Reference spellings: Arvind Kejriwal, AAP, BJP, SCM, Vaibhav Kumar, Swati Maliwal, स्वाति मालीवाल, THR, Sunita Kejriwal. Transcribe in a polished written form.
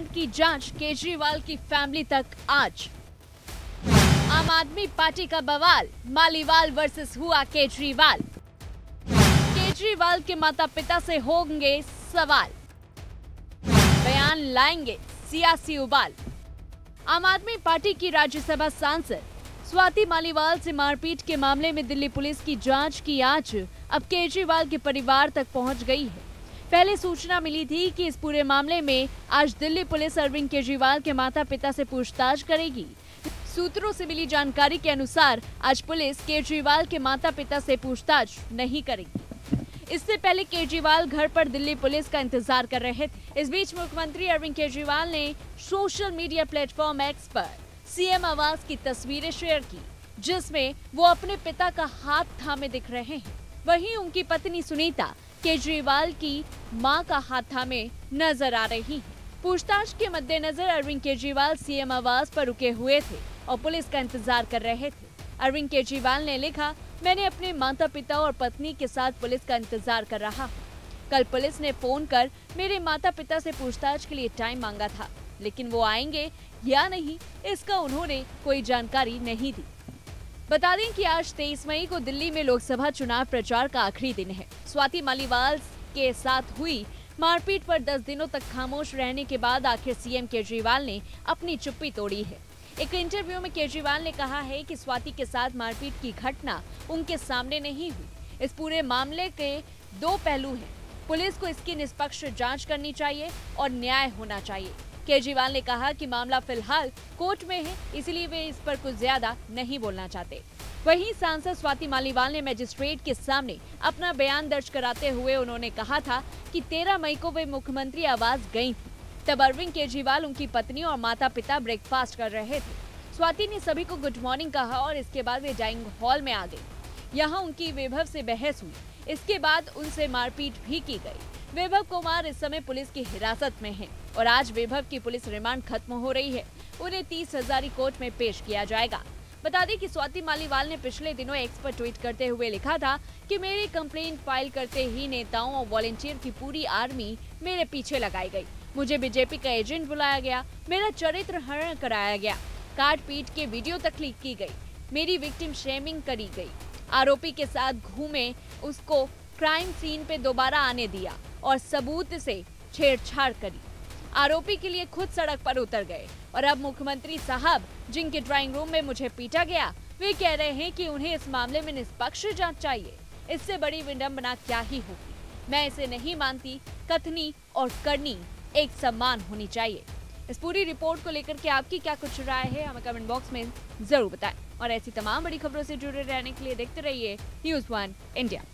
हत्याकांड की जांच केजरीवाल की फैमिली तक आज। आम आदमी पार्टी का बवाल, मालीवाल वर्सेस हुआ केजरीवाल। केजरीवाल के माता पिता से होंगे सवाल, बयान लाएंगे सियासी उबाल। आम आदमी पार्टी की राज्यसभा सांसद स्वाति मालीवाल से मारपीट के मामले में दिल्ली पुलिस की जांच की आज अब केजरीवाल के परिवार तक पहुंच गई है। पहले सूचना मिली थी कि इस पूरे मामले में आज दिल्ली पुलिस अरविंद केजरीवाल के माता पिता से पूछताछ करेगी। सूत्रों से मिली जानकारी के अनुसार आज पुलिस केजरीवाल के माता पिता से पूछताछ नहीं करेगी। इससे पहले केजरीवाल घर पर दिल्ली पुलिस का इंतजार कर रहे थे। इस बीच मुख्यमंत्री अरविंद केजरीवाल ने सोशल मीडिया प्लेटफॉर्म एक्स पर सीएम आवास की तस्वीरें शेयर की, जिसमें वो अपने पिता का हाथ थामे दिख रहे हैं। वहीं उनकी पत्नी सुनीता केजरीवाल की मां का हाथ थामे नजर आ रही है। पूछताछ के मद्देनजर अरविंद केजरीवाल सीएम आवास पर रुके हुए थे और पुलिस का इंतजार कर रहे थे। अरविंद केजरीवाल ने लिखा, मैंने अपने माता पिता और पत्नी के साथ पुलिस का इंतजार कर रहा हूँ। कल पुलिस ने फोन कर मेरे माता पिता से पूछताछ के लिए टाइम मांगा था, लेकिन वो आएंगे या नहीं इसका उन्होंने कोई जानकारी नहीं दी। बता दें कि आज 23 मई को दिल्ली में लोकसभा चुनाव प्रचार का आखिरी दिन है। स्वाति मालीवाल के साथ हुई मारपीट पर 10 दिनों तक खामोश रहने के बाद आखिर सीएम केजरीवाल ने अपनी चुप्पी तोड़ी है। एक इंटरव्यू में केजरीवाल ने कहा है कि स्वाति के साथ मारपीट की घटना उनके सामने नहीं हुई। इस पूरे मामले के दो पहलू हैं, पुलिस को इसकी निष्पक्ष जाँच करनी चाहिए और न्याय होना चाहिए। केजरीवाल ने कहा कि मामला फिलहाल कोर्ट में है, इसलिए वे इस पर कुछ ज्यादा नहीं बोलना चाहते। वहीं सांसद स्वाति मालीवाल ने मजिस्ट्रेट के सामने अपना बयान दर्ज कराते हुए उन्होंने कहा था कि 13 मई को वे मुख्यमंत्री आवास गईं, तब अरविंद केजरीवाल, उनकी पत्नी और माता पिता ब्रेकफास्ट कर रहे थे। स्वाति ने सभी को गुड मॉर्निंग कहा और इसके बाद वे डाइनिंग हॉल में आ गई। यहाँ उनकी वैभव से बहस हुई, इसके बाद उनसे मारपीट भी की गयी। वैभव कुमार इस समय पुलिस की हिरासत में हैं और आज वैभव की पुलिस रिमांड खत्म हो रही है। उन्हें 30,000 कोर्ट में पेश किया जाएगा। बता दें कि स्वाति मालीवाल ने पिछले दिनों एक्स पर ट्वीट करते हुए लिखा था कि मेरी कंप्लेंट फाइल करते ही नेताओं और वॉलंटियर की पूरी आर्मी मेरे पीछे लगाई गई। मुझे बीजेपी का एजेंट बुलाया गया, मेरा चरित्र हरण कराया गया, काट पीट के वीडियो तक लीक की गयी, मेरी विक्टिम शेमिंग करी गयी, आरोपी के साथ घूमे, उसको क्राइम सीन पे दोबारा आने दिया और सबूत से छेड़छाड़ करी, आरोपी के लिए खुद सड़क पर उतर गए। और अब मुख्यमंत्री साहब, जिनके ड्राइंग रूम में मुझे पीटा गया, वे कह रहे हैं कि उन्हें इस मामले में निष्पक्ष जांच चाहिए। इससे बड़ी विडंबना क्या ही होगी। मैं इसे नहीं मानती। कथनी और करनी एक समान होनी चाहिए। इस पूरी रिपोर्ट को लेकर के आपकी क्या कुछ राय है, हमें कमेंट बॉक्स में जरूर बताएं और ऐसी तमाम बड़ी खबरों से जुड़े रहने के लिए देखते रहिए News One India।